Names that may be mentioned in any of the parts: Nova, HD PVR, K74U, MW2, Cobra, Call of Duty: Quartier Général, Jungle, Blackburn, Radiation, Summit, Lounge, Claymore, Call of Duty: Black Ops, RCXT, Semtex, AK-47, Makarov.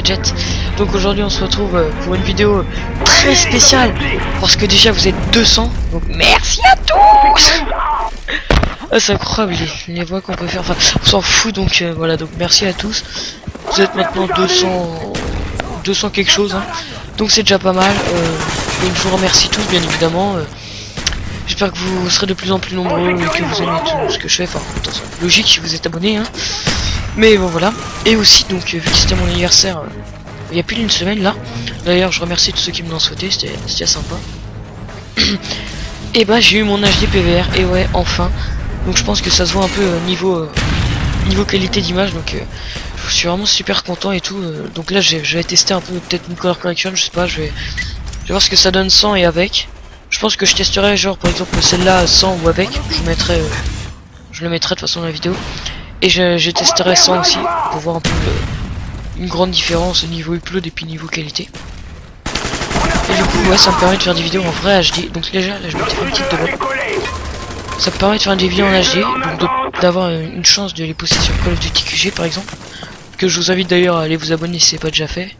ce jet. Donc aujourd'hui on se retrouve pour une vidéo très spéciale, parce que déjà vous êtes 200, donc merci à tous. Ah, c'est incroyable les voix qu'on peut faire, enfin on s'en fout, donc voilà, donc merci à tous. Vous êtes maintenant 200 quelque chose, hein. Donc c'est déjà pas mal, je vous remercie tous bien évidemment. J'espère que vous serez de plus en plus nombreux et que vous aimez tout ce que je fais. Enfin, attention, logique si vous êtes abonné, hein. Mais bon, voilà. Et aussi, donc, vu que c'était mon anniversaire il y a plus d'une semaine là. D'ailleurs, je remercie tous ceux qui me l'ont souhaité, c'était sympa. Et bah, j'ai eu mon HD PVR, et ouais, enfin. Donc, je pense que ça se voit un peu niveau qualité d'image. Donc, je suis vraiment super content et tout. Donc, là, je vais tester un peu, peut-être une color correction, je sais pas. Je vais voir ce que ça donne sans et avec. Je pense que je testerai genre par exemple celle-là sans ou avec, je le mettrai de toute façon dans la vidéo, et je testerai sans aussi pour voir un peu une grande différence au niveau upload et puis niveau qualité. Et du coup ouais, ça me permet de faire des vidéos en vrai HD, donc déjà là je me fais une petite demande. Ça me permet de faire des vidéos en HD, donc d'avoir une chance de les poster sur Call of Duty QG par exemple, que je vous invite d'ailleurs à aller vous abonner si c'est pas déjà fait,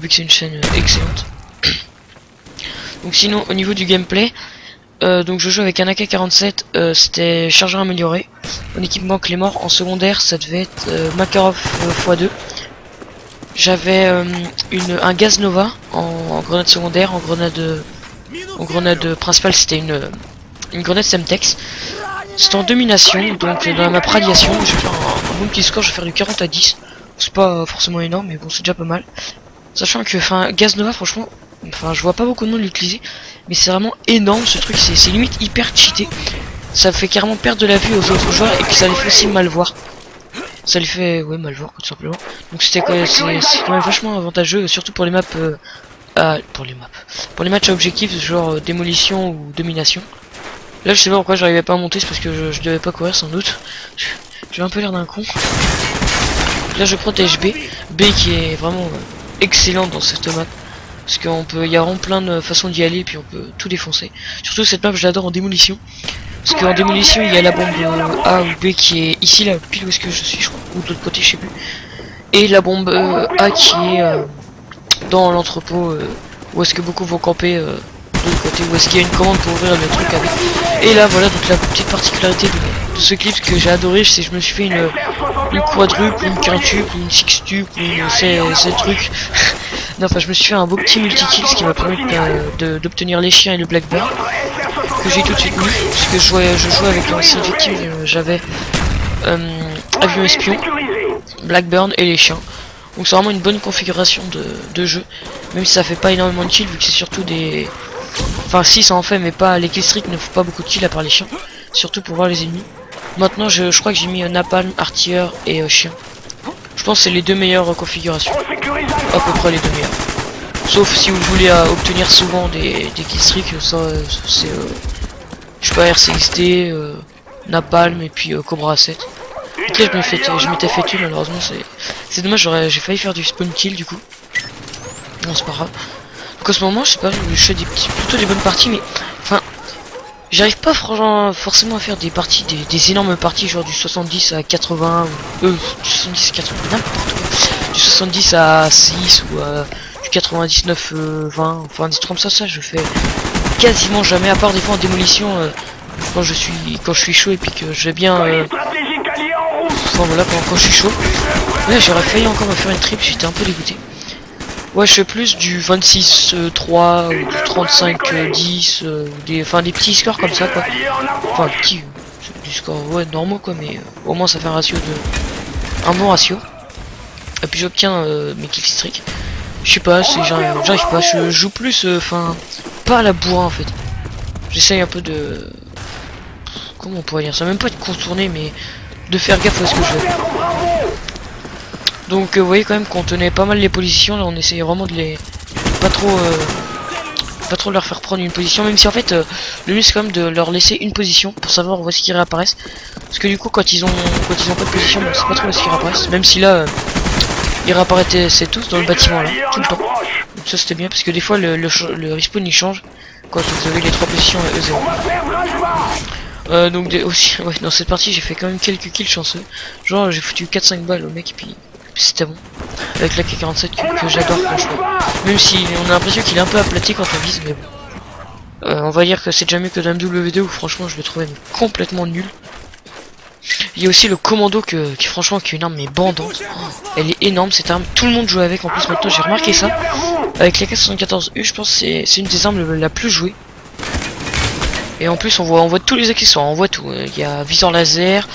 vu que c'est une chaîne excellente. Donc sinon au niveau du gameplay, donc je joue avec un AK-47, c'était chargeur amélioré, en équipement Claymore, en secondaire ça devait être Makarov x2. J'avais un gaz Nova en grenade secondaire, en grenade principale c'était une grenade Semtex. C'était en domination, donc dans la map Radiation, je vais faire un bon petit score, je vais faire du 40-10. C'est pas forcément énorme mais bon c'est déjà pas mal. Sachant que enfin gaz Nova franchement, enfin je vois pas beaucoup de monde l'utiliser, mais c'est vraiment énorme ce truc, c'est limite hyper cheaté. Ça fait carrément perdre de la vue aux autres joueurs, et puis ça les fait aussi mal voir. Ça les fait ouais mal voir tout simplement. Donc c'était quand même vachement avantageux, surtout pour les maps pour les matchs à objectifs, genre démolition ou domination. Là je sais pas pourquoi j'arrivais pas à monter, c'est parce que je devais pas courir sans doute. J'ai un peu l'air d'un con. Là je protège B qui est vraiment excellent dans cette map, parce qu'on peut, il y a vraiment plein de façons d'y aller, et puis on peut tout défoncer. Surtout cette map je l'adore en démolition, parce qu'en démolition il y a la bombe A ou B qui est ici là, pile où est-ce que je suis je crois, ou de l'autre côté je sais plus, et la bombe A qui est dans l'entrepôt où est-ce que beaucoup vont camper de l'autre côté, où est-ce qu'il y a une commande pour ouvrir le truc avec. Et là voilà, donc la petite particularité de ce clip que j'ai adoré, c'est que je me suis fait une quadruple, une quintuple, une sextuple, ces trucs. Non, enfin je me suis fait un beau petit multi-kill, ce qui m'a permis d'obtenir les chiens et le Blackburn, que j'ai tout de suite mis, parce que je jouais avec un ancien objectif, j'avais avion espion, Blackburn et les chiens. Donc c'est vraiment une bonne configuration de jeu, même si ça fait pas énormément de kills, vu que c'est surtout des... Enfin si ça en fait, mais pas les killstreaks ne font pas beaucoup de kills à part les chiens, surtout pour voir les ennemis. Maintenant je crois que j'ai mis napalm, artilleur et chien. Je pense que c'est les deux meilleures configurations, à peu près les deux meilleures. Sauf si vous voulez obtenir souvent des killstreaks, ça c'est... je sais pas, RCXT, napalm et puis Cobra 7. Ok, je m'étais fait tuer malheureusement, c'est dommage, j'ai failli faire du spawn kill du coup. Non c'est pas grave. Donc en ce moment je sais pas, je fais plutôt des bonnes parties, mais... Enfin... J'arrive pas forcément à faire des parties, des énormes parties, genre du 70 à 80, ou du 70 à 80, n'importe quoi, du 70 à 6, ou du 99, 20, enfin des trucs comme ça, je fais quasiment jamais, à part des fois en démolition, quand je suis chaud et puis que je vais bien, enfin voilà, quand je suis chaud. Là j'aurais failli encore me faire une trip, j'étais un peu dégoûté. Ouais, je fais plus du 26-3 ou du 35-10, enfin des petits scores comme ça, quoi. Enfin, du score, ouais, normaux, quoi, mais au moins ça fait un bon ratio. Et puis j'obtiens mes killstreaks. Je sais pas, j'arrive pas, je joue plus, enfin, pas à la bourrin en fait. J'essaye un peu de... Comment on pourrait dire ça? Même pas de contourner, mais de faire gaffe à ce que je veux. Donc vous voyez quand même qu'on tenait pas mal les positions, là on essayait vraiment de les... Pas trop leur faire prendre une position, même si en fait le mieux c'est quand même de leur laisser une position pour savoir où est-ce qu'ils réapparaissent. Parce que du coup quand ils ont pas de position, on sait pas trop où est-ce qu'ils réapparaissent. Même si là ils réapparaissaient tous dans le bâtiment là, tout le temps. Donc ça c'était bien, parce que des fois le respawn il change quand vous avez les trois positions E0. Donc aussi ouais, dans cette partie j'ai fait quand même quelques kills chanceux. Genre j'ai foutu 4-5 balles au mec et puis c'était bon. Avec la K47 que j'adore franchement. Même si on a l'impression qu'il est un peu aplati quand on vise, mais bon. On va dire que c'est déjà mieux que la MW2 où franchement je le trouvais complètement nul. Il y a aussi le commando qui franchement qui est une arme mais bandante. Oh, elle est énorme cette arme, tout le monde joue avec en plus maintenant, j'ai remarqué ça. Avec la K74U je pense que c'est une des armes la plus jouée. Et en plus on voit tous les accessoires, on voit tout. Il y a viseur laser,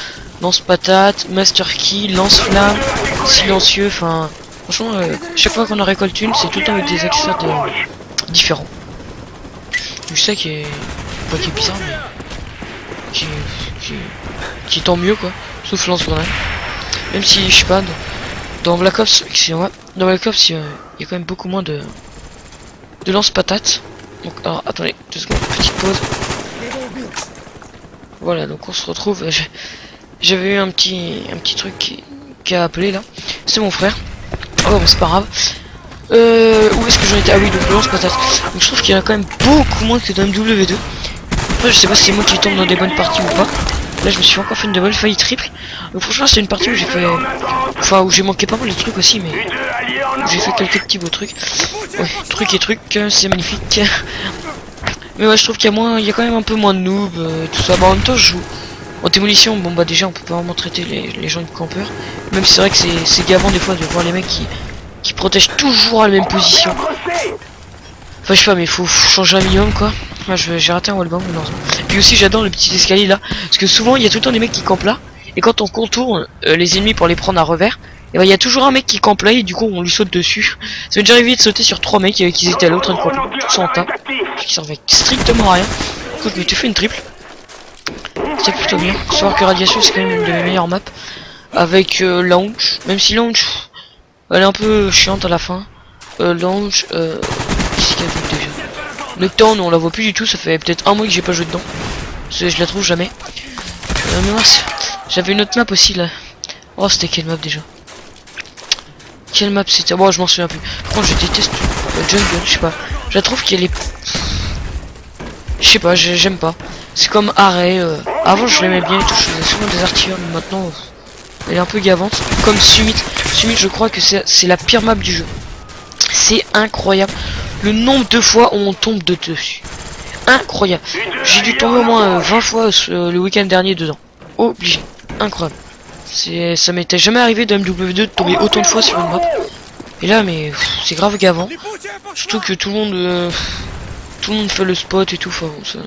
lance-patate, master key, lance-flamme, silencieux, enfin franchement chaque fois qu'on en récolte une c'est tout le temps avec des accessoires différents. Je sais qui est. Pas qui est bizarre mais. Qui tend mieux quoi, sauf lance-grenade. Même si je sais pas, dans Black Ops, excusez-moi, dans Black Ops il y a quand même beaucoup moins de lance-patate. Donc alors attendez, 2 secondes, petite pause. Voilà, donc on se retrouve. J'avais eu un petit truc qui a appelé là. C'est mon frère. Oh bon, c'est pas grave. Où est-ce que j'en étais? Ah oui, donc lance patate. Donc je trouve qu'il y en a quand même beaucoup moins que dans MW2. Après je sais pas si c'est moi qui tombe dans des bonnes parties ou pas. Là je me suis encore fait une de bonne faille triple. Donc franchement c'est une partie où j'ai fait. Enfin où j'ai manqué pas mal de trucs aussi, mais j'ai fait quelques petits beaux trucs. Ouais, trucs, c'est magnifique. Mais ouais, je trouve qu'il y a moins, il y a quand même un peu moins de noobs, tout ça. Bah, en même temps, je joue en démolition. Bon, bah, déjà, on peut pas vraiment traiter les gens de campeurs. Même si c'est vrai que c'est gavant des fois de voir les mecs qui protègent toujours à la même position. Enfin, je sais pas, mais faut changer un minimum quoi. Enfin, j'ai raté un wallbang, malheureusement. Puis aussi, j'adore le petit escalier là. Parce que souvent, il y a tout le temps des mecs qui campent là. Et quand on contourne les ennemis pour les prendre à revers, et bah, il y a toujours un mec qui campe là et du coup, on lui saute dessus. Ça m'est déjà arrivé de sauter sur 3 mecs qui étaient à l'autre, tous en tas. Qui servait strictement à rien. Écoute, mais tu fais une triple, c'est plutôt bien. Faut savoir que Radiation c'est quand même une de mes meilleures maps. Avec Lounge, même si Lounge elle est un peu chiante à la fin. Lounge, qu'est-ce qu'il y avait déjà? Nocturne, on la voit plus du tout. Ça fait peut-être un mois que j'ai pas joué dedans. Je la trouve jamais. J'avais une autre map aussi là. Oh, c'était quelle map déjà? Quelle map c'était? Bon, je m'en souviens plus. Par contre, je déteste Jungle, je sais pas. Je la trouve qu'elle est. Je sais pas, j'aime pas. C'est comme arrêt. Avant je l'aimais bien et tout, je faisais souvent des artilleurs, mais maintenant elle est un peu gavante. Comme Summit. Summit je crois que c'est la pire map du jeu. C'est incroyable. Le nombre de fois où on tombe de dessus. Incroyable. J'ai dû tomber au moins 20 fois le week-end dernier dedans. Obligé. Incroyable. Ça m'était jamais arrivé de MW2 de tomber autant de fois sur une map. Et là mais c'est grave gavant. Surtout que tout le monde fait le spot et tout, enfin, ça...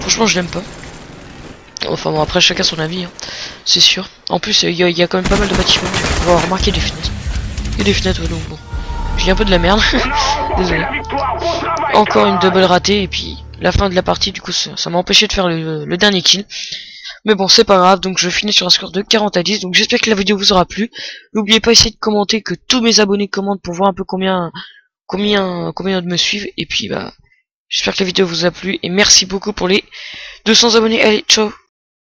franchement je l'aime pas. Enfin bon, après chacun son avis, hein. C'est sûr. En plus il y a quand même pas mal de bâtiments, on va remarquer des fenêtres. Il y a des fenêtres, ouais, donc bon. J'ai un peu de la merde, désolé. Encore une double ratée et puis la fin de la partie du coup ça m'a empêché de faire le dernier kill. Mais bon c'est pas grave, donc je finis sur un score de 40 à 10. Donc j'espère que la vidéo vous aura plu. N'oubliez pas essayer de commenter, que tous mes abonnés commentent pour voir un peu combien de me suivent. Et puis bah j'espère que la vidéo vous a plu et merci beaucoup pour les 200 abonnés. Allez, ciao!